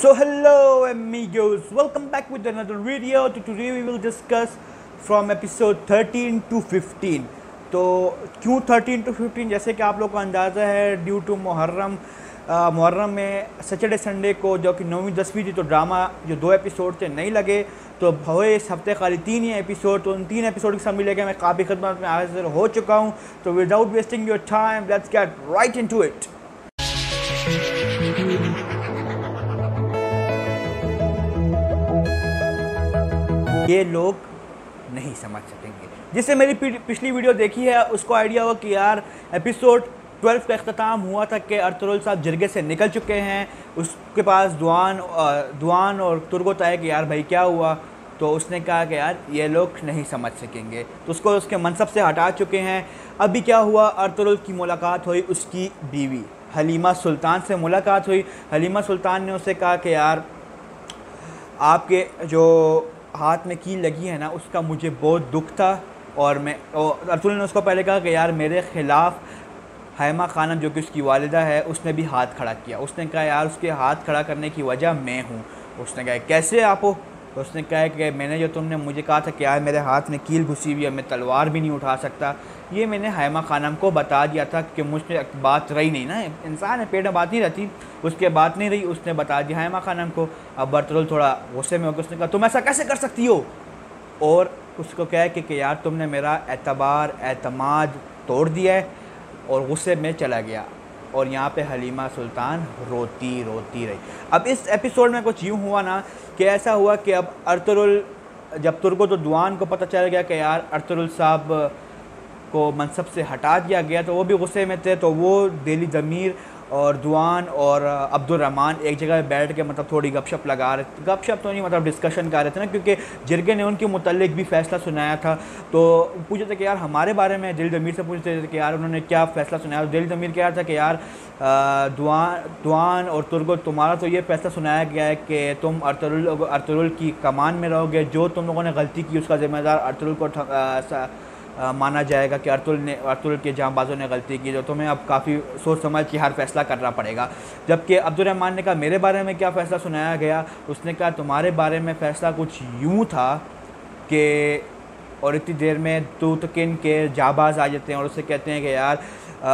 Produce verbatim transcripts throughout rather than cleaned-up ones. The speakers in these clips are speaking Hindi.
So hello amigos, welcome back with another video. तो today we will discuss from episode thirteen to fifteen. तो क्यों thirteen to fifteen? जैसे कि आप लोग को अंदाज़ा है, ड्यू टू मुहर्रम मुहर्रम में सैटरडे संडे को जो कि नौवीं दसवीं थी तो ड्रामा जो दो एपिसोड थे नहीं लगे, तो हुए इस हफ्ते खाली तीन ही एपिसोड. तो उन तीन एपिसोड के सामने लेके मैं काफ़ी खदमत में हाजिर हो चुका हूँ. तो without wasting your time let's get right into it. ये लोग नहीं समझ सकेंगे. जिससे मेरी पिछली वीडियो देखी है उसको आइडिया हो कि यार एपिसोड ट्वेल्व का अख्ताम हुआ था कि अर्तुरुल साहब जरगे से निकल चुके हैं. उसके पास दुआन दुआन और तुर्गुत आए कि यार भाई क्या हुआ, तो उसने कहा कि यार ये लोग नहीं समझ सकेंगे, तो उसको उसके मनसब से हटा चुके हैं. अभी क्या हुआ, अर्तुरुल की मुलाकात हुई उसकी बीवी हलीमा सुल्तान से मुलाकात हुई. हलीमा सुल्तान ने उससे कहा कि यार आपके जो हाथ में कील लगी है ना उसका मुझे बहुत दुख था, और मैं और अर्तुल ने उसको पहले कहा कि यार मेरे ख़िलाफ़ हायमा खानम जो कि उसकी वालिदा है उसने भी हाथ खड़ा किया. उसने कहा यार उसके हाथ खड़ा करने की वजह मैं हूँ. उसने कहा कैसे आप हो? तो उसने कहा कि मैंने जो तुमने मुझे कहा था कि यार मेरे हाथ में कील घुसी हुई है, मैं तलवार भी नहीं उठा सकता, ये मैंने हायमा खानम को बता दिया था कि मुझसे बात रही नहीं ना, इंसान है पेट में बात नहीं रहती, उसके बात नहीं रही, उसने बता दिया हायमा खानम को. अब अर्तुरुल थोड़ा गुस्से में होकर उसने कहा तुम ऐसा कैसे कर सकती हो, और उसको कहा कि, कि यार तुमने मेरा एतबार एतमाद तोड़ दिया है, और गुस्से में चला गया. और यहाँ पे हलीमा सुल्तान रोती रोती रही. अब इस एपिसोड में कुछ यूँ हुआ ना कि ऐसा हुआ कि अब अर्तुरुल जब तुर्गुत तो दुआन को पता चल गया कि यार अर्तुरुल साहब को मनसब से हटा दिया गया, तो वो भी गुस्से में थे. तो वो दिली दमीर और दुआन और अब्दुर्रहमान एक जगह बैठ के मतलब थोड़ी गपशप लगा रहे थे, गपशप तो नहीं मतलब डिस्कशन कर रहे थे ना, क्योंकि जिरगे ने उनके मुतल्लिक भी फ़ैसला सुनाया था. तो पूछे थे कि यार हमारे बारे में, दिली दमीर से पूछते थे कि यार उन्होंने क्या फ़ैसला सुनाया. तो दिली दमीर कह रहा था कि यार दुआन दुआन और तुर्गुत तुम्हारा तो ये फ़ैसला सुनाया गया है कि तुम अर्तुरुल अर्तुरुल की कमान में रहोगे, जो तुम लोगों ने गलती की उसका ज़िम्मेदार अर्तुरुल को आ, माना जाएगा कि अर्तुल ने अर्तुल के जांबाजों ने गलती की, तो तुम्हें अब काफ़ी सोच समझ के हर फैसला करना पड़ेगा. जबकि अब्दुर्रहमान ने कहा मेरे बारे में क्या फ़ैसला सुनाया गया, उसने कहा तुम्हारे बारे में फ़ैसला कुछ यूँ था कि और इतनी देर में तुतकिन के जांबाज आ जाते हैं और उससे कहते हैं कि यार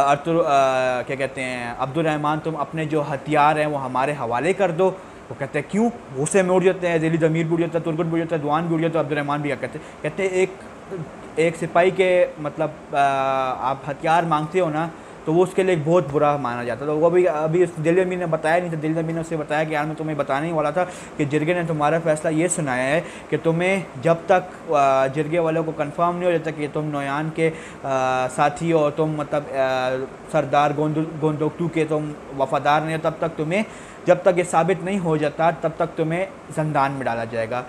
अर्तुल क्या कहते हैं अब्दुर्रहमान तुम अपने जो हथियार हैं वो हमारे हवाले कर दो. वो कहते हैं क्यों, गुस्से में उड़ जाते हैं, दिली दमीर भी उड़ जाता है, तुर्गुत भी उड़ जाता है, दुआन भी उड़ जाता है, अब्दुर्रहमान भी क्या कहते हैं कहते हैं एक एक सिपाही के मतलब आ, आप हथियार मांगते हो ना तो वो उसके लिए बहुत बुरा माना जाता. तो वो भी अभी उस दिली दमीर ने बताया नहीं था. दिली दमीर ने उससे बताया कि यार मैं तुम्हें बताने ही वाला था कि जिरगे ने तुम्हारा फ़ैसला ये सुनाया है कि तुम्हें जब तक जिरगे वालों को कंफर्म नहीं हो जाता कि तुम नौयान के साथी हो, तुम मतलब आ, सरदार गोंदोक्तू के तुम वफादार नहीं हो, तब तक तुम्हें जब तक ये साबित नहीं हो जाता तब तक तुम्हें जिंदान में डाला जाएगा.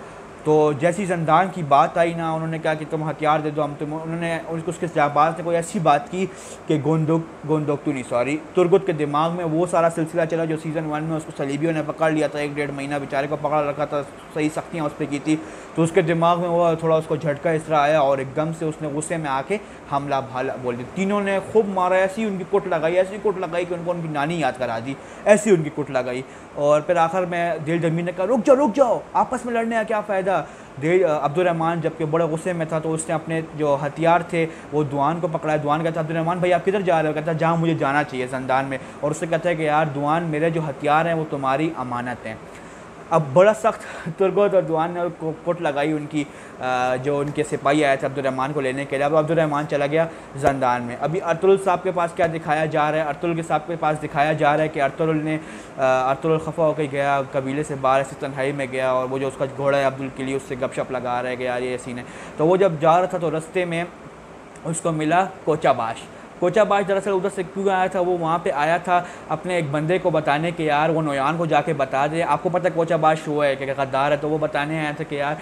तो जैसी जिंदान की बात आई ना उन्होंने कहा कि तुम हथियार दे दो हम तुम उन्होंने उसको उसके जांबाज ने कोई ऐसी बात की कि गोंदोक गोंदोक्तू नहीं सॉरी तुर्गुत के दिमाग में वो सारा सिलसिला चला जो सीज़न वन में उसको सलीबियों ने पकड़ लिया था, एक डेढ़ महीना बेचारे को पकड़ रखा था, सही सख्तियाँ उस पर की थी. तो उसके दिमाग में वो थोड़ा उसको झटका इस तरह आया और एकदम से उसने गुस्से में आके हमला भाला बोल दी. तीनों ने खूब मारा, ऐसी उनकी कुट लगाई ऐसी कुट लगाई कि उनको उनकी नानी याद करा दी, ऐसी उनकी कुट लगाई. और फिर आखिर में दिली दमीर ने कहा रुक जाओ रुक जाओ आपस में लड़ने का क्या फ़ायदा. अब्दुर्रहमान जबकि बड़े गुस्से में था तो उसने अपने जो हथियार थे वो दुआन को पकड़ाया. दुआन कहता है अब्दुर्रहमान भाई आप किधर जा रहे हो, कहता है जहाँ मुझे जाना चाहिए जिंदान में, और उससे कहता है कि यार दुआन मेरे जो हथियार हैं वो तुम्हारी अमानत हैं. अब बड़ा सख्त तुर्गुत और दुआन ने कोट लगाई उनकी जो उनके सिपाही आए थे अब्दुर्रहमान को लेने के लिए. अब अब्दुर्रहमान चला गया जिंदान में. अभी अर्तुरुल साहब के पास क्या दिखाया जा रहा है, अर्तुरुल के साहब के पास दिखाया जा रहा है कि अर्तुरुल ने अर्तुरुल खफा होकर गया कबीले से बाहर से तन्हाई में गया, और वो जो उसका घोड़ा है अब्दुल के लिए उससे गपशप लगा रहा है कि यार ये सीन है. तो वो जब जा रहा था तो रस्ते में उसको मिला कोचाबाश. कोचाबाश दरअसल उधर से क्यों आया था, वो वहाँ पे आया था अपने एक बंदे को बताने कि यार वो नौयान को जाके बता दे आपको पता है कोचाबाश हुआ है कि गद्दार है, तो वो बताने आया था कि यार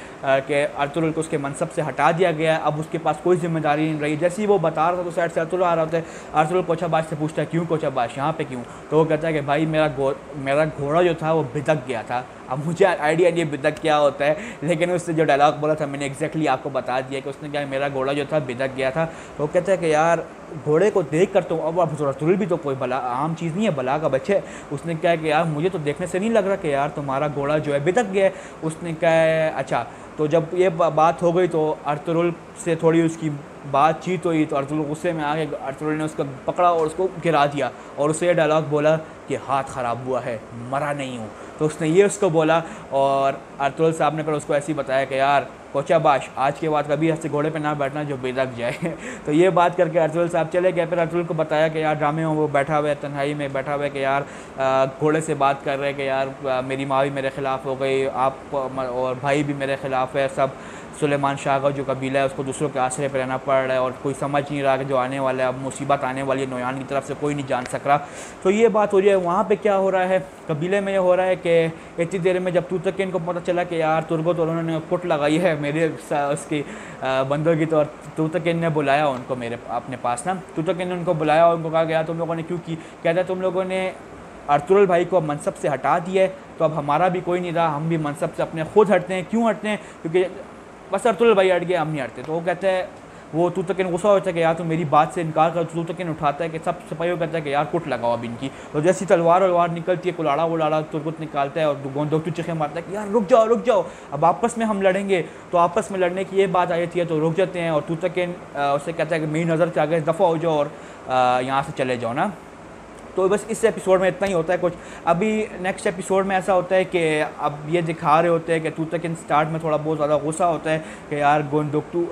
कि अर्तुरुल को उसके मनसब से हटा दिया गया, अब उसके पास कोई जिम्मेदारी नहीं रही. जैसे ही वो बता रहा था तो साइड से अर्तुरुल आ रहा होता है. अर्तुरुल कोचाबाश से पूछता है क्यों कोचाबाश यहाँ पर क्यों, तो वो कहता है कि भाई मेरा गो मेरा घोड़ा जो था वो भिदक गया था, अब मुझे आइडिया नहीं बिदक क्या होता है, लेकिन उससे जो डायलॉग बोला था मैंने एक्जैक्टली आपको बता दिया कि उसने कहा मेरा घोड़ा जो था बिदक गया था। तो कहता है कि यार घोड़े को देख कर तो अब आप तुरल भी तो कोई भला आम चीज़ नहीं है, भला का बच्चे। उसने कहा कि यार मुझे तो देखने से नहीं लग रहा कि यार तुम्हारा घोड़ा जो है बिदक गया है। उसने कहा अच्छा। तो जब ये बात हो गई तो अर्तुरुल से थोड़ी उसकी बातचीत हुई तो अर्तुरुल गुस्से में आ गया। अर्तुरुल ने उसको पकड़ा और उसको गिरा दिया और उसे ये डायलॉग बोला कि हाथ ख़राब हुआ है मरा नहीं हूँ। तो उसने ये उसको बोला और अर्तुरुल साहब ने फिर उसको ऐसे ही बताया कि यार कोचाबाश आज के बाद कभी ऐसे घोड़े पे ना बैठना जो बेदक जाए। तो ये बात करके अर्तुरुल साहब चले गए। फिर अर्तुरुल को बताया कि यार ड्रामे में वो बैठा हुआ है तन्हाई में बैठा हुआ है कि यार घोड़े से बात कर रहे हैं कि यार मेरी माँ भी मेरे ख़िलाफ़ हो गई, आप और भाई भी मेरे ख़िलाफ़ है, सब सुलेमान शाह का जो कबीला है उसको दूसरों के आश्रय पर रहना पड़ रहा है और कोई समझ नहीं रहा कि जो आने वाला है अब मुसीबत आने वाली है, नोयान की तरफ से कोई नहीं जान सक रहा। तो ये बात हो रही है। वहाँ पे क्या हो रहा है कबीले में, ये हो रहा है कि इतनी देर में जब तुर्तकिन को पता चला कि यार तुर्गुत और उन्होंने पुट लगाई है मेरे उसकी बंदों की, तो तुर्तकिन ने बुलाया उनको मेरे अपने पास ना, तुर्तकिन ने उनको बुलाया और उनको कहा गया तुम लोगों ने क्यों की, कहता है तुम लोगों ने अर्तुरुल भाई को अब मनसब से हटा दिया है तो अब हमारा भी कोई नहीं रहा, हम भी मनसब से अपने खुद हटते हैं। क्यों हटते हैं? क्योंकि बस अर्तुरुल भाई हट गए हम नहीं हटते। तो वो कहते हैं वो तुर्तकिन गुस्सा होता है कि यार तुम मेरी बात से इनकार कर। तुर्तकिन उठाता है कि सब सिपाहियों कहता है कि यार कुट लगाओ अब इनकी। तो जैसी तलवार वलवार निकलती है कुलाड़ा वुलाड़ा तुर्गुत निकालता है और गोंदोक्तू चीखे मारता है कि यार रुक जाओ रुक जाओ अब आपस में हम लड़ेंगे। तो आपस में लड़ने की ये बात आ जाती है तो रुक जाते हैं और तुर्तकिन उससे कहता है कि मेरी नज़र से आगे दफ़ा हो जाओ और यहाँ से चले जाओ ना। तो बस इस एपिसोड में इतना ही होता है कुछ। अभी नेक्स्ट एपिसोड में ऐसा होता है कि अब ये दिखा रहे होते हैं कि तुर्तकिन स्टार्ट में थोड़ा बहुत ज़्यादा गुस्सा होता है कि यार गोंदोक्तू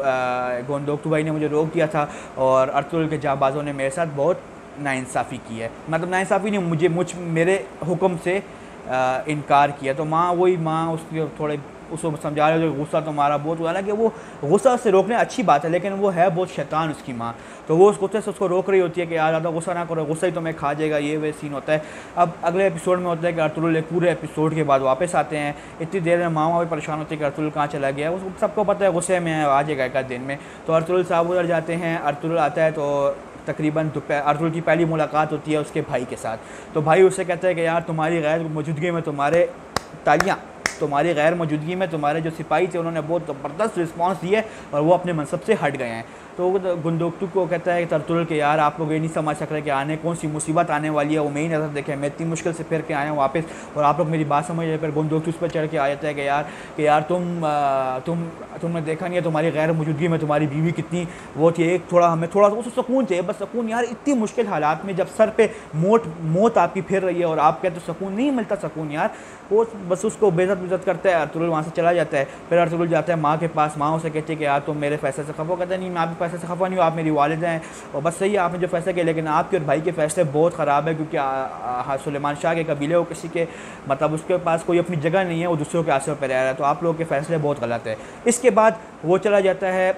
गोंदोक्तू भाई ने मुझे रोक दिया था और अर्तुरुल के जाबाज़ों ने मेरे साथ बहुत नाइंसाफ़ी की है, मतलब नाइंसाफ़ी नहीं मुझे मुझ मेरे हुक्म से आ, इनकार किया। तो माँ वही माँ उसके थोड़े उसको समझा रहे हो गुस्सा तुम्हारा बहुत हुआ ना कि वो गुस्सा उससे रोकने अच्छी बात है लेकिन वो है बहुत शैतान उसकी माँ। तो वो उस गुस्से से उसको रोक रही होती है कि यार ज़्यादा गुस्सा ना करो, गुस्सा ही तुम्हें खा जाएगा, ये वे सीन होता है। अब अगले एपिसोड में होता है कि अर्तुरुल पूरे एपिसोड के बाद वापस आते हैं। इतनी देर में मामा भी परेशान होती है कि अर्तुरुल कहाँ चला गया, उसको सबको पता है गुस्से में आ जाएगा एक दिन में। तो अर्तुरुल साहब उधर जाते हैं, अर्तुरुल आता है तो तकरीबन दोपहर अर्तुरुल की पहली मुलाकात होती है उसके भाई के साथ। तो भाई उससे कहता है कि यार तुम्हारी गैर मौजूदगी में तुम्हारे तालियाँ तुम्हारी गैर मौजूदगी में तुम्हारे जो सिपाही थे उन्होंने बहुत ज़बरदस्त रिस्पांस दिए और वो अपने मनसब से हट गए हैं। तो गुंदोक्तु को कहता है अर्तुरुल के यार आप लोग ये नहीं समझ सक रहे कि आने कौन सी मुसीबत आने वाली है, वो मेरी नज़र देखें, मैं इतनी मुश्किल से फिर के आया हूँ वापस और आप लोग मेरी बात समझ रहे। फिर गुंदोक्तु उस पर चढ़ के आ जाता है कि यार कि यार तुम आ, तुम तुमने देखा नहीं है तुम्हारी गैर मौजूदगी में तुम्हारी बीवी कितनी वो थी, एक थोड़ा हमें थोड़ा उस सुकून चाहिए, बस सुकून यार इतनी मुश्किल हालात में जब सर पर मोट मौत आपकी फिर रही है और आप कहते हो सुकून नहीं मिलता सुकून यार, वो बस उसको बेइज्जत बेइज्जत करता है। अर्तुरुल वहाँ से चला जाता है। फिर अर्तुरुल जाता है माँ के पास, माँ उसे कहती है कि यार तुम मेरे फैसले से खफा, कहते नहीं मैं आपके फैसले से खफा नहीं हूँ, आप मेरी वालिदा हैं और बस सही है आपने जो फैसला किया, लेकिन आपके और भाई के फैसले बहुत ख़राब है क्योंकि सुलेमान शाह के कबीले हो किसी के मतलब उसके पास कोई अपनी जगह नहीं है, वो दूसरों के आश्रय पर रह रहा है, तो आप लोगों के फैसले बहुत गलत है। इसके बाद वो चला जाता है,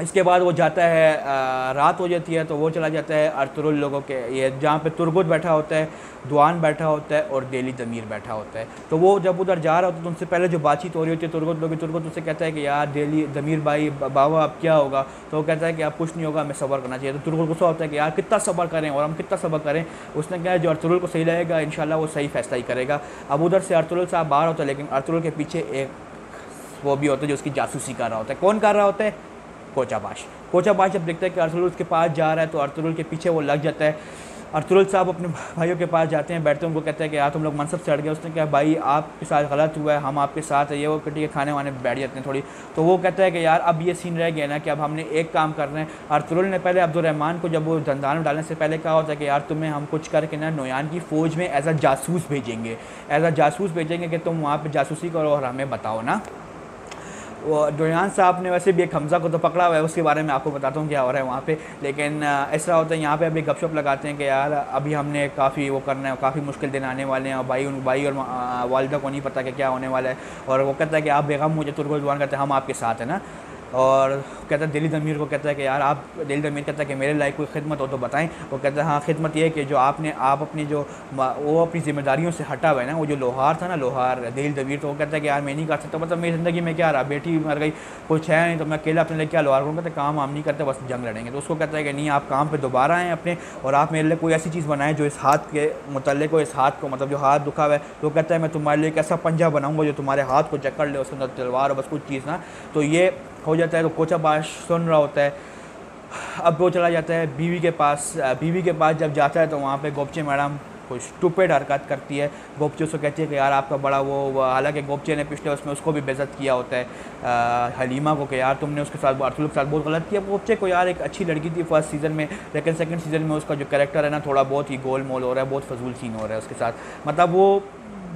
इसके बाद वो जाता है आ, रात हो जाती है तो वो चला जाता है अर्तुरुल लोगों के ये जहाँ पे तुर्गुत बैठा होता है, दुआन बैठा होता है और डेली दमीर बैठा होता है। तो वो जब उधर जा रहा होता है तो उनसे पहले जो बातचीत हो रही होती है तुर्गुत लोग तुर्गुत उससे कहता है कि यार डेली दमीर भाई बाबा अब क्या होगा, तो वो कहता है कि अब कुछ नहीं होगा हमें सब्र करना चाहिए। तो तुर्गुत गुस्सा होता है कि यार कितना सब्र करें और हम कितना सब्र करें, उसने कहा जो अर्तुरुल को सही लगेगा इंशाल्लाह वो सही फैसला ही करेगा। अब उधर से अर्तुरुल साहब बाहर होता है लेकिन अर्तुरुल के पीछे एक वो भी होता है जो उसकी जासूसी कर रहा होता है। कौन कर रहा होता है? कोचाबाश। कोचाबाश जब देखता है कि अर्तुरुल उसके पास जा रहा है तो अर्तुरुल के पीछे वो लग जाता है। अर्तुरुल साहब अपने भाइयों के पास जाते हैं, बैठते हैं, उनको कहते हैं कि यार तुम लोग मनसब से हट गए। उसने कहा भाई आपके साथ गलत हुआ है, हम आपके साथ है, ये वो कटी के खाने वाने बैठ जाते हैं थोड़ी। तो वो कहता है कि यार अब ये सीन रह गया ना कि अब हमने एक काम करना है। अर्तुरुल ने पहले अब्दुर्रहमान को जब वो धंधान में डालने से पहले कहा होता है कि यार तुम्हें हम कुछ करके ना नोयान की फ़ौज में एज आ जासूस भेजेंगे, एज आ जासूस भेजेंगे कि तुम वहाँ पर जासूसी करो और हमें बताओ ना। वो नोयान साहब ने वैसे भी एक हमज़ा को तो पकड़ा हुआ है, उसके बारे में आपको बताता हूँ क्या हो रहा है वहाँ पे। लेकिन ऐसा होता है यहाँ पे अभी गपशप लगाते हैं कि यार अभी हमने काफ़ी वो करना है, काफ़ी मुश्किल दिन आने वाले हैं और भाई उन भाई और वालिदा को नहीं पता कि क्या होने वाला है। और वो कहता है कि आप बेगम मुझे तुर्गुल दुआन करते हैं हम आपके साथ है ना। और कहता है दिली दमीर को, कहता है कि यार आप, दिली दमीर कहता है कि मेरे लायक कोई खिदमत हो तो बताएं। वो कहता है हाँ खिदमत ये है कि जो आपने आप अपनी जो वो अपनी जिम्मेदारियों से हटा हुआ है ना, वो जो लोहार था ना, लोहार दिली दमीर, तो वो कहता है कि यार मैं नहीं कर सकता, मतलब मेरी ज़िंदगी में क्या रहा, बेटी मर गई, कुछ है नहीं, तो मैं अकेला अपने लिए क्या लोहार करूँ, कहता है काम वाम नहीं करते, बस जंग लड़ेंगे। तो उसको कहता है कि नहीं आप काम पर दोबारा आएँ अपने, और आप मेरे लिए कोई ऐसी चीज़ बनाएं जो इस हाथ के मतलब को, इस हाथ को मतलब जो हाथ दुखा हुआ है, तो कहता है मैं तुम्हारे लिए एक ऐसा पंजा बनाऊँगा जो तुम्हारे हाथ को जकड़ ले, उसके अंदर तलवार और बस कुछ चीज़ ना। तो ये हो जाता है। तो कोचाबाश सुन रहा होता है। अब वो चला जाता है बीवी के पास। बीवी के पास जब जाता है तो वहाँ पे गोपचे मैडम कुछ स्टूपिड हरकत करती है। गोपचे उसको कहती है कि यार आपका बड़ा वो, हालांकि गोपचे ने पिछले उसमें उसको भी बेइज्जत किया होता है आ, हलीमा को, कि यार तुमने उसके साथ अर्तुल के साथ बहुत गलत किया। गोपचे को यार एक अच्छी लड़की थी फर्स्ट सीज़न में, लेकिन सेकेंड सीज़न में उसका जो कैरेक्टर है ना थोड़ा बहुत ही गोल मोल हो रहा है, बहुत फजूल सीन हो रहा है उसके साथ, मतलब वो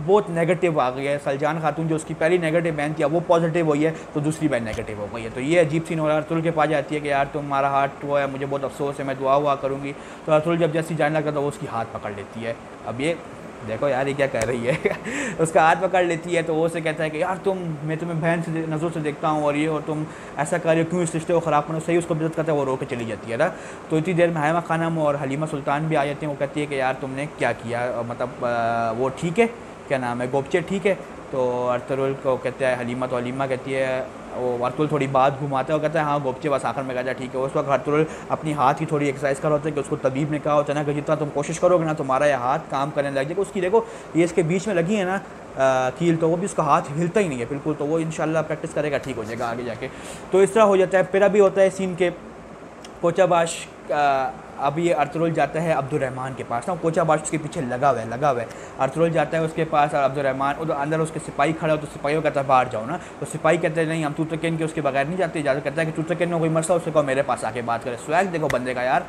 बहुत नेगेटिव आ गई है। सलजान खातून जो उसकी पहली नेगेटिव बहन थी वो पॉजिटिव हुई है, तो दूसरी बहन नेगेटिव हो गई है। तो ये अजीब सीन हो रहा है। अर्तुल के पास जाती है कि यार तुम्हारा हार्ट वो है, मुझे बहुत अफसोस है, मैं दुआ हुआ करूँगी। तो अर्तुल जब जैसी जाने लगता है तो वो उसकी हाथ पकड़ लेती है। अब ये देखो यार ये क्या कह रही है उसका हाथ पकड़ लेती है। तो वो उसे कहता है कि यार तुम, मैं तुम्हें बहन से नज़रों से देखता हूँ और ये, और तुम ऐसा कर रहे हो, क्यों इस रिश्ते को ख़राब करो, सही उसको बेइज्जत करता है। वो रो के चली जाती है ना। तो इतनी देर में हायमा खानम और हलीमा सुल्तान भी आ जाती हैं। वो कहती है कि यार तुमने क्या किया, मतलब वो ठीक है, क्या नाम है, गोपचे ठीक है। तो अर्तुल को कहते हैं हलीमा, तो हलीमा कहती है, वो अर्तुल थोड़ी बात घुमाता है, वो कहता है हाँ गोपचे बस आखिर में कहता है ठीक है। उस वक्त अर्तुल अपनी हाथ की थोड़ी एक्सरसाइज कर रहा होता है कि उसको तबीब ने कहा होता है ना कि जितना तुम कोशिश करोगे ना तुम्हारा यह हाथ काम करने लग जाएगा। उसकी देखो ये इसके बीच में लगी है ना कील, तो वो भी उसका हाथ हिलता ही नहीं है बिल्कुल। तो वो इंशाल्लाह प्रैक्टिस करेगा, ठीक हो जाएगा आगे जाके। तो इस तरह हो जाता है। फिर अभी होता है सीन के कोचाबाश, अब ये अर्तुल जाता है अब्दुर्रहमान के पास ना, कोचाबाश उसके पीछे लगा हुआ है लगा हुआ है अर्तुल जाता है उसके पास, और अब्दुर्रहमान उधर अंदर उसके सिपाही खड़ा हो, तो सिपाही कहता है बाहर जाओ ना। तो सिपाही कहते हैं नहीं हम तुतकिन के उसके बगैर नहीं जाते। इजाज़त कहता है कि तुतकिन में कोई मसला, उससे कहो मेरे पास आके बात करे। स्वैग देखो बंदे का यार,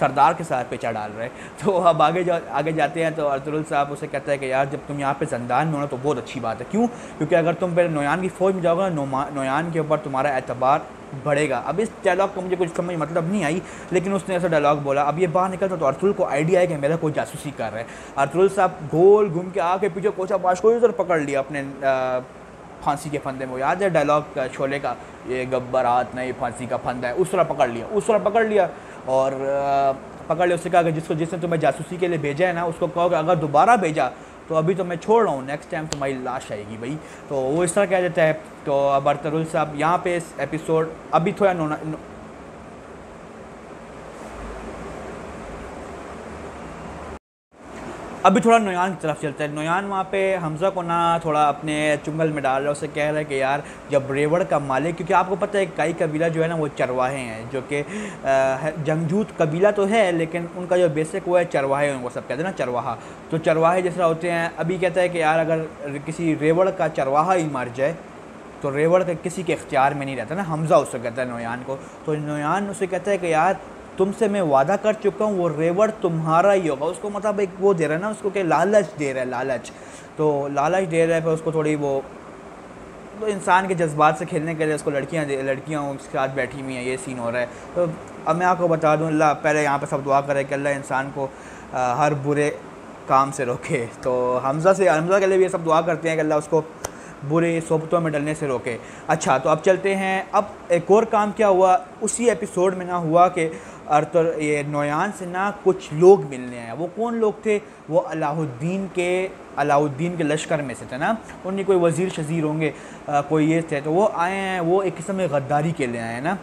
सरदार के साथ पेचा डाल रहे। तो अब आगे जा आगे जाते हैं तो अर्तुल साहब उसे कहता है कि यार जब तुम यहाँ पे ज़िंदान में होना तो बहुत अच्छी बात है। क्यों? क्योंकि अगर तुम फिर नोयान की फ़ौज में जाओगे ना, नोयान के ऊपर तुम्हारा एतबार बढ़ेगा। अब इस डायलॉग को मुझे कुछ समझ मतलब नहीं आई, लेकिन उसने ऐसा डायलॉग बोला। अब ये बाहर निकलता तो अर्तुल को आइडिया है कि मेरा कोई जासूसी कर रहा है। अर्तुल साहब गोल घूम के आके पीछे कोचाबाश को इधर पकड़ लिया अपने फांसी के फंदे में। वो याद है डायलॉग शोले का, ये गब्बर हाथ नहीं फांसी का फंदा है, उस तरह पकड़ लिया उस तरह पकड़ लिया और पकड़ लिया। उससे कहा कि जिसको जिसने तुम्हें जासूसी के लिए भेजा है ना उसको कहो कि अगर दोबारा भेजा तो अभी तो मैं छोड़ रहा हूँ, नेक्स्ट टाइम तुम्हारी लाश आएगी भाई। तो वो इस तरह कह देता है। तो अब अर्तुल साहब यहाँ पे इस एपिसोड अभी थोड़ा नोना नो... अभी थोड़ा नोयान की तरफ चलता है। नोयान वहाँ पे हमज़ा को ना थोड़ा अपने चुंगल में डाल रहा है, उसे कह रहा है कि यार जब रेवड़ का मालिक, क्योंकि आपको पता है काई कबीला जो है ना वो चरवाहे हैं, जो कि जंगजूत कबीला तो है लेकिन उनका जो बेसिक वो है चरवाहे, उनको सब कहते हैं ना चरवाहा। तो चरवाहे जिस तरह होते हैं, अभी कहता है कि यार अगर किसी रेवड़ का चरवाहा ही मर जाए तो रेवड़ का किसी के इख्तियार में नहीं रहता ना, हमज़ा उससे कहता है नोयान को। तो नोयान उसे कहता है कि यार तुमसे मैं वादा कर चुका हूँ वो रेवड़ तुम्हारा ही होगा। उसको मतलब एक वो दे रहा है ना उसको, के लालच दे रहा है, लालच तो लालच दे रहा है। फिर उसको थोड़ी वो तो इंसान के जज्बात से खेलने के लिए उसको लड़कियाँ लड़कियाँ उसके साथ बैठी हुई हैं, ये सीन हो रहा है। तो अब मैं आपको बता दूँ, अल्लाह पहले यहाँ पर सब दुआ करे कि अल्लाह इंसान को आ, हर बुरे काम से रोके। तो हमज़ा से हमज़ा के लिए भी सब दुआ करते हैं कि अल्लाह उसको बुरे सोबतों में डलने से रोके। अच्छा तो अब चलते हैं। अब एक और काम क्या हुआ उसी एपिसोड में ना, हुआ कि अर्तुल ये नोयान से ना कुछ लोग मिलने आए। वो कौन लोग थे? वो अलाउद्दीन के अलाउद्दीन के लश्कर में से थे ना, उनके कोई वज़ीर शज़ीर होंगे, आ, कोई ये थे। तो वो आए हैं, वो एक किस्म में गद्दारी के लिए आए हैं ना।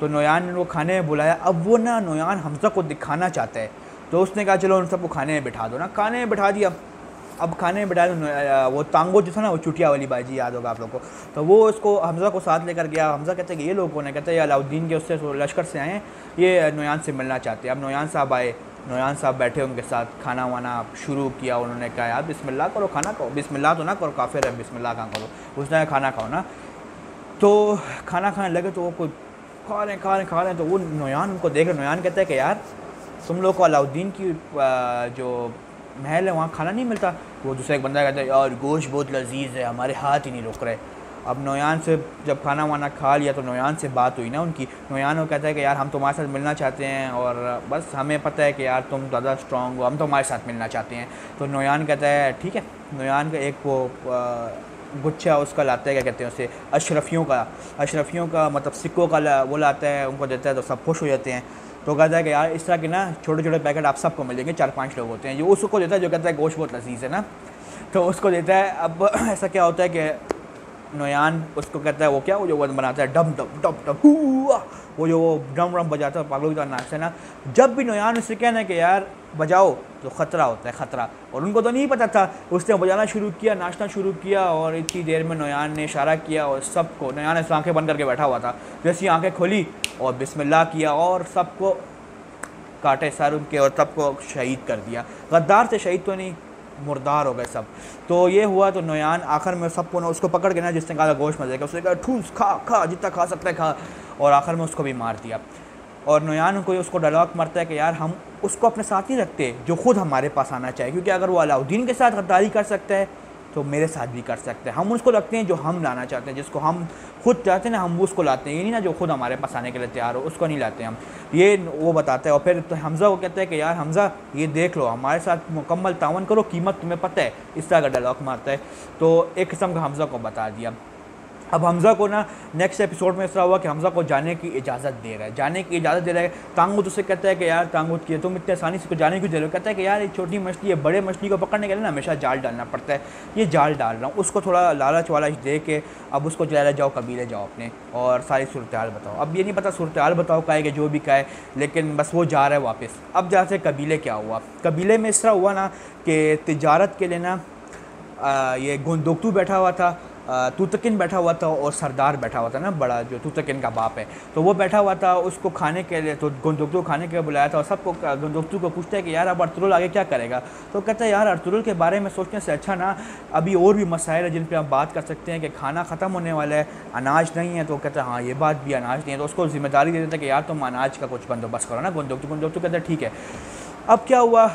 तो नोयान ने वो खाने में बुलाया। अब वो ना नोयान हमज़ा को दिखाना चाहता है, तो उसने कहा चलो उन सबको खाने में बिठा दो ना। खाने में बिठा दिया। अब खाने में बैठा वो तांगो जो था ना, वो चुटिया वाली बाजी याद होगा आप लोग को। तो वो उसको हमज़ा को साथ लेकर गया। हमज़ा कहते हैं कि ये लोग कौन है? कहते हैं अलाउद्दीन के उससे लश्कर से आए हैं, ये नोयान से मिलना चाहते हैं। अब नोयान साहब आए, नोयान साहब बैठे उनके साथ, खाना वाना शुरू किया। उन्होंने कहा यार बिस्मिल्लाह करो, खाना खाओ। बिस्मिल्लाह तो ना करो, काफिर है, बिस्मिल्लाह कहाँ करो। उसने खाना खाओ ना। तो खाना खाने लगे तो वो कुछ खा रहे खा रहे खा रहे तो वो नोयान उनको देख रहे। नोयान कहता है कि यार तुम लोग को अलाउद्दीन की जो महल है वहाँ खाना नहीं मिलता। वो दूसरा एक बंदा कहता है यार गोश्त बहुत लजीज़ है, हमारे हाथ ही नहीं रुक रहे। अब नोयान से जब खाना वाना खा लिया तो नोयान से बात हुई ना उनकी। नोयान वो कहता है कि यार हम तुम्हारे साथ मिलना चाहते हैं और बस हमें पता है कि यार तुम ज़्यादा स्ट्रॉन्ग हो, हम तुम्हारे साथ मिलना चाहते हैं। तो नोयान कहता है ठीक है। नोयान का एक वो गुच्छा उसका लाता है, क्या कहते हैं उसे, अशरफियों का, अशरफियों का मतलब सिक्कों का वो लाता है, उनको देता है, तो सब खुश हो जाते हैं। तो कहता है कि यार इस तरह के ना छोटे छोटे पैकेट आप सबको मिलेंगे, चार पाँच लोग होते हैं। जो उसको देता है जो कहता है गोश्त बहुत लजीज़ है ना, तो उसको देता है। अब ऐसा क्या होता है कि नोयान उसको कहता है वो क्या, वो जो वन बनाता है डम डम डम डम हुआ, वो जो वो डम डम बजाता है पागलों की तरह नाचता है ना। जब भी नोयान उससे कहना है कि यार बजाओ तो ख़तरा होता है, ख़तरा, और उनको तो नहीं पता था। उसने बजाना शुरू किया, नाचना शुरू किया, और इतनी देर में नोयान ने इशारा किया और सबको, नोयान ने आंखें बंद करके बैठा हुआ था, जैसी आंखें खोली और बिस्मिल्लाह किया और सबको काटे सार उनके और सबको शहीद कर दिया। गद्दार से शहीद तो नहीं, मुर्दार हो गए सब। तो ये हुआ। तो नोयान आखिर में सबको ना उसको पकड़ के ना, जिसने कहा गोश्त मजे का, उसने कहा ठूस खा खा जितना खा सकता है खा, और आखिर में उसको भी मार दिया। और नोयान को उसको डायलॉग मरता है कि यार हम उसको अपने साथ ही रखते जो खुद हमारे पास आना चाहिए, क्योंकि अगर वो अलाउद्दीन के साथ गद्दारी कर सकता है तो मेरे साथ भी कर सकते हैं। हम उसको रखते हैं जो हम लाना चाहते हैं, जिसको हम खुद चाहते हैं ना, हम उसको लाते हैं, ये नहीं ना जो खुद हमारे पास आने के लिए तैयार हो, उसको नहीं लाते हम, ये वो बताता है। और फिर तो हमज़ा को कहता है कि यार हमज़ा ये देख लो, हमारे साथ मुकम्मल तावन करो, कीमत तुम्हें पता है, इस तरह का डायलॉग मारता है। तो एक किस्म का हमज़ा को बता दिया। अब हमज़ा को ना नेक्स्ट एपिसोड में ऐसा हुआ कि हमज़ा को जाने की इजाज़त दे रहा है, जाने की इजाज़त दे रहा है। तांगुत उससे कहता है कि यार तांगुत की तुम इतने आसानी से उसको जाने क्यों दे रहे हो? कहता है कि यार ये छोटी मछली है, बड़े मछली को पकड़ने के लिए ना हमेशा जाल डालना पड़ता है, ये जाल डाल रहा हूँ। उसको थोड़ा लालच वालच दे के अब उसको जला जाओ, कबीले जाओ अपने, और सारी सूरत हाल बताओ। अब ये नहीं पता सूरत हाल बताओ का है कि जो भी का है, लेकिन बस वो जा रहा है वापस। अब जैसे कबीले क्या हुआ, कबीले में इस तरह हुआ ना कि तिजारत के लिए ना ये गुंदोकतू बैठा हुआ था, तुतकिन बैठा हुआ था और सरदार बैठा हुआ था ना, बड़ा जो तुतकिन का बाप है, तो वो बैठा हुआ था। उसको खाने के लिए, तो गुंदोकतू खाने के लिए बुलाया था, और सबको गुंदोकतू को पूछता है कि यार अब अर्तुरुल आगे क्या करेगा? तो कहता है यार अर्तुरुल के बारे में सोचने से अच्छा ना अभी और भी मसाइल है जिन पर हम बात कर सकते हैं, कि खाना ख़त्म होने वाला है, अनाज नहीं है। तो कहता है हाँ ये बात भी, अनाज नहीं है। तो उसको जिम्मेदारी दे देता है कि यार तुम अनाज का कुछ बंदोबस्त करो ना गुंदोकतू। गुंदोकतू कहता है ठीक है। अब क्या हुआ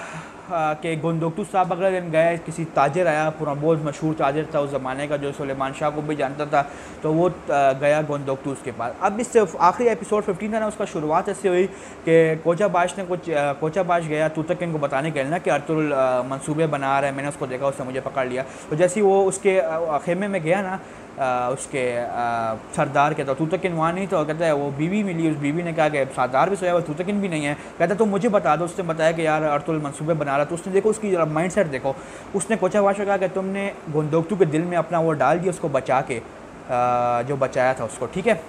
के गुंदोकतू साहब अगले दिन गए, किसी ताजर आया, पूरा बहुत मशहूर ताजर था उस ज़माने का, जो सुलेमान शाह को भी जानता था, तो वो गया गुंदोकतू उसके पास। अब इससे आखिरी एपिसोड फिफ्टीन था ना, उसका शुरुआत ऐसे हुई कि कोचाबाश ने कुछ कोचाबाश गया तुतकिन को बताने के लिए ना कि अर्तुरुल मंसूबे बना रहा है, मैंने उसको देखा, उसने मुझे पकड़ लिया। तो जैसे ही वो उसके खेमे में गया ना आ, उसके आ, सरदार कहता तुतकिन वहाँ नहीं, तो कहता है वो बीवी मिली, उस बीवी ने कहा कि सरदार भी सोया हुआ, तुतकिन भी नहीं है। कहता तो मुझे बता दो, उसने बताया कि यार अर्तुल मंसूबे बना रहा। तो उसने देखो उसकी जरा माइंड सेट देखो, उसने कोचाबाश को कहा कि तुमने गुंदोकतू के दिल में अपना वो डाल दिया, उसको बचा के आ, जो बचाया था उसको, ठीक है?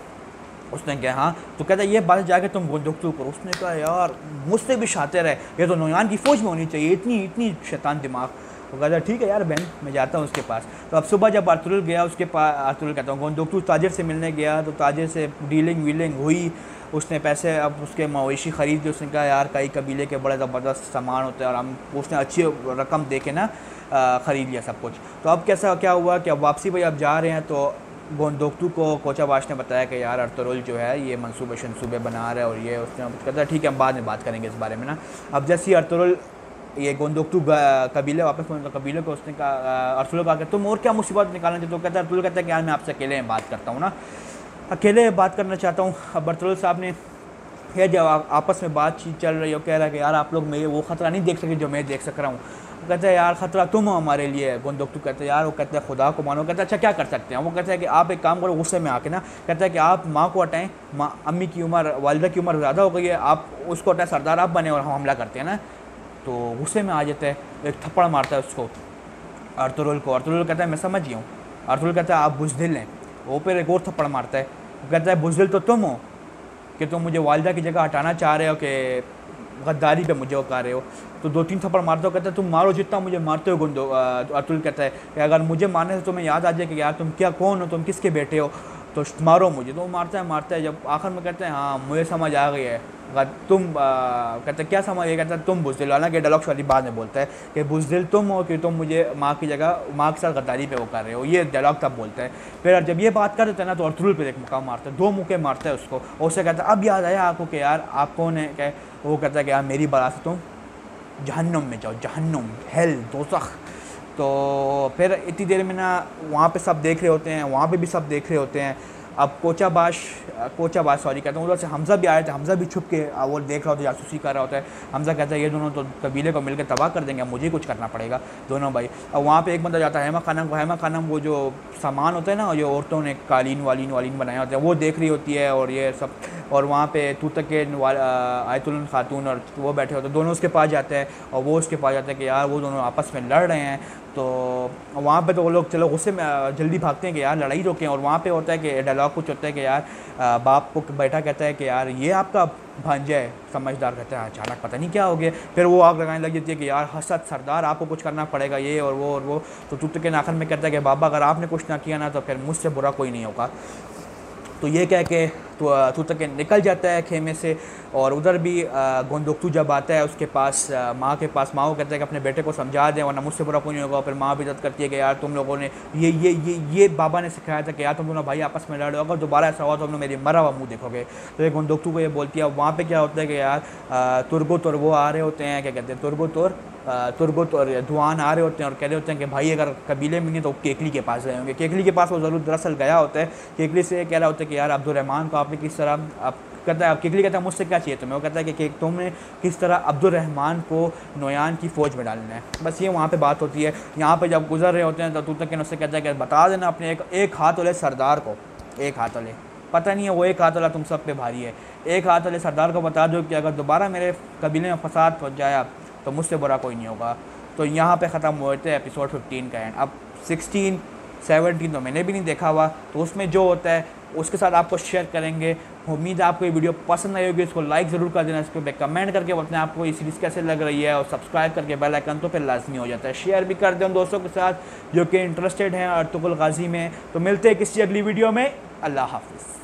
उसने कहा हाँ। तो कहता है ये बात जाके तुम गुंदोकतू करो। उसने कहा यार मुझसे भी शातिर है, ये तो नोयान की फ़ौज में होनी चाहिए, इतनी इतनी शैतान दिमाग। तो कहता ठीक है यार बहन, मैं जाता हूँ उसके पास। तो अब सुबह जब अर्तुरुल गया उसके पास, अर्तुरुल कहता हूँ गुंदोकतू ताजिर से मिलने गया, तो ताजिर से डीलिंग वीलिंग हुई, उसने पैसे अब उसके मवेशी ख़रीद दिए। उसने कहा यार कई कबीले के बड़े ज़बरदस्त सामान होते हैं और हम, उसने अच्छी रकम दे के ना ख़रीद लिया सब कुछ। तो अब कैसा क्या हुआ कि अब वापसी भाई अब जा रहे हैं, तो गुंदोकतू को कोचाबाश ने बताया कि यार अर्तुरुल जो है ये मंसूबे शनसूबे बना रहा है, और ये उसने कहता ठीक है हम बाद में बात करेंगे इस बारे में ना। अब जैसे ही अर्तुरुल ये गुंदोकतू कबीले वापस फोन कबीले को, उसने कहा अर्तुरुल का तुम और क्या मुसीबत निकालना चाहते हो? कहता है अर्तुरुल कहता है कि यार मैं आपसे अकेले में बात करता हूँ ना, अकेले में बात करना चाहता हूँ। अब अर्तुरुल साहब ने फिर जब आपस में बातचीत चल रही हो, कह रहा है कि यार आप लोग मेरे वो ख़तरा नहीं देख सके जो मैं देख सक रहा हूँ। कहता है यार ख़तरा तुम हो हमारे लिए। गुंदोकतू कहते हैं यार, वो कहते हैं खुदा को मानो। कहता है अच्छा क्या कर सकते हैं? वो कहता है कि आप एक काम करो, गुस्से में आके ना कहता है कि आप माँ को हटाएं, माँ अम्मी की उम्र वालिदा की उम्र ज़्यादा हो गई है, आप उसको हटाएं, सरदार आप बने और हम हमला करते हैं ना। तो गुस्से में आ जाता है, एक थप्पड़ मारता है उसको अर्तुरुल को। अर्तुरुल कहता है मैं समझ गया हूँ। अर्तुरुल कहता है आप बुज़दिल हैं। वो फिर एक और थप्पड़ मारता है, कहता है बुज़दिल तो तुम हो कि तुम मुझे वालिदा की जगह हटाना चाह रहे हो, कि गद्दारी पे मुझे उका रहे हो। तो दो तीन थप्पड़ मारते हो, कहता है तुम मारो जितना मुझे मारते हो गुंदो। अर्तुरुल कहता है कि अगर मुझे मारने से तुम्हें याद आ जाए कि यार तुम क्या कौन हो, तुम किसके बेटे हो, तो मारो मुझे। तो वो मारता है मारता है, जब आखिर में कहते हैं हाँ मुझे समझ आ गई है तुम आ, कहते क्या समझ ये? कहता है तुम बुज़दिल, हालांकि डायलॉग वाली बाद में बोलता है कि बुज़दिल तुम हो कि तुम मुझे माँ की जगह माँ के साथ गद्दारी पे वो कर रहे हो। ये डायलॉग तब बोलता है। फिर जब ये बात कर देते हैं ना तो अर्तुरुल पे एक मुकाम मारता है, दो मुके मारता है उसको, और उससे कहता है अब याद आया आपको कि यार आप कौन है? क्या वो कहता है कि यार मेरी बला से तुम जहन्नुम में जाओ, जहन्नुम हेल दोज़ख। तो फिर इतनी देर में ना वहाँ पर सब देख रहे होते हैं, वहाँ पर भी सब देख रहे होते हैं। अब कोचाबाश कोचाबाश सॉरी कहता हूँ, उधर से हमज़ा भी आया था, हमज़ा भी छुप के वो देख रहा होता है, जासूसी कर रहा होता है। हमज़ा कहता है ये दोनों तो कबीले को मिलकर तबाह कर देंगे, मुझे कुछ करना पड़ेगा दोनों भाई। अब वहाँ पे एक बंदा जाता है हेमा खानम को, हेमा खानम वो जो सामान होता है ना, जो औरतों ने कालीन वालीन वालीन बनाया होता है वो देख रही होती है और ये सब। और वहाँ पर तूतकिन आयतुल खातून और वो बैठे होते हैं, दोनों उसके पास जाते हैं और वो उसके पास जाते हैं कि यार वो दोनों आपस में लड़ रहे हैं। तो वहाँ पे तो वो लोग चलो गुस्से में जल्दी भागते हैं कि यार लड़ाई रोकें। और वहाँ पे होता है कि डायलॉग कुछ होता है कि यार बाप को बेटा कहता है कि यार ये आपका भांजा है, समझदार कहता है अचानक पता नहीं क्या हो गया। फिर वो आग लगाने लग जाती है कि यार हसद सरदार आपको कुछ करना पड़ेगा, ये और वो और वो। तो तुतकिन आखिर में कहता है कि बाबा अगर आपने कुछ ना किया ना तो फिर मुझसे बुरा कोई नहीं होगा। तो ये कह के तो तूतकिन निकल जाता है खेमे से। और उधर भी गोंदोक्तू जब आता है उसके पास माँ के पास, माँ को कहता है कि अपने बेटे को समझा दें वरना मुझसे बुरा कोई नहीं होगा। फिर माँ भी मदद करती है कि यार तुम लोगों ने ये ये ये ये बाबा ने सिखाया था कि यार तुम दोनों भाई आपस में लड़ होगा, दोबारा ऐसा हुआ तो तुम लोग मेरी मरा हुआ मुँह देखोगे। तो ये गोंदोक्तू को ये बोलती है। वहाँ पर क्या होता है कि यार तुर्गुत और वो आ रहे होते हैं, क्या कहते हैं तुर्गुत और तुर्गुत और दुआन आ रहे होते हैं और कह रहे होते हैं कि भाई अगर कबीले में नहीं तो केकली के पास गए होंगे। केकली के पास वो ज़रूर दरअसल गया होता है। केकली से कह रहा होता है कि यार अब्दुलरहमान को आपने किस तरह, आप कहता है केकली कहता है मुझसे क्या चाहिए तुम्हें, वो कहता है कि तुमने किस तरह अब्दुलरहमान को नोयान की फ़ौज में डालना है, बस ये वहाँ पे बात होती है। यहाँ पे जब गुजर रहे होते हैं तो तूतकिन उससे कहता है कि बता देना अपने एक एक हाथ वाले सरदार को, एक हाथ वाले पता नहीं है वो एक हाथ वाला तुम सब पे भारी है, एक हाथ वाले सरदार को बता दो कि अगर दोबारा मेरे कबीले में फसाद पहुँच जाया तो मुझसे बुरा कोई नहीं होगा। तो यहाँ पर ख़त्म होते हैं एपिसोड फिफ्टीन का एंड। अब सिक्सटीन सेवनटीन तो मैंने भी नहीं देखा हुआ, तो उसमें जो होता है उसके साथ आपको शेयर करेंगे। उम्मीद है आपको ये वीडियो पसंद आई होगी, इसको लाइक ज़रूर कर देना, इसके पे कमेंट करके अपने आपको ये सीरीज़ कैसे लग रही है, और सब्सक्राइब करके बेल आइकन तो फिर लाजमी हो जाता है। शेयर भी कर दें उन दोस्तों के साथ जो कि इंटरेस्टेड हैं अर्तुगरुल गाज़ी में। तो मिलते हैं किसी अगली वीडियो में, अल्लाह हाफिज़।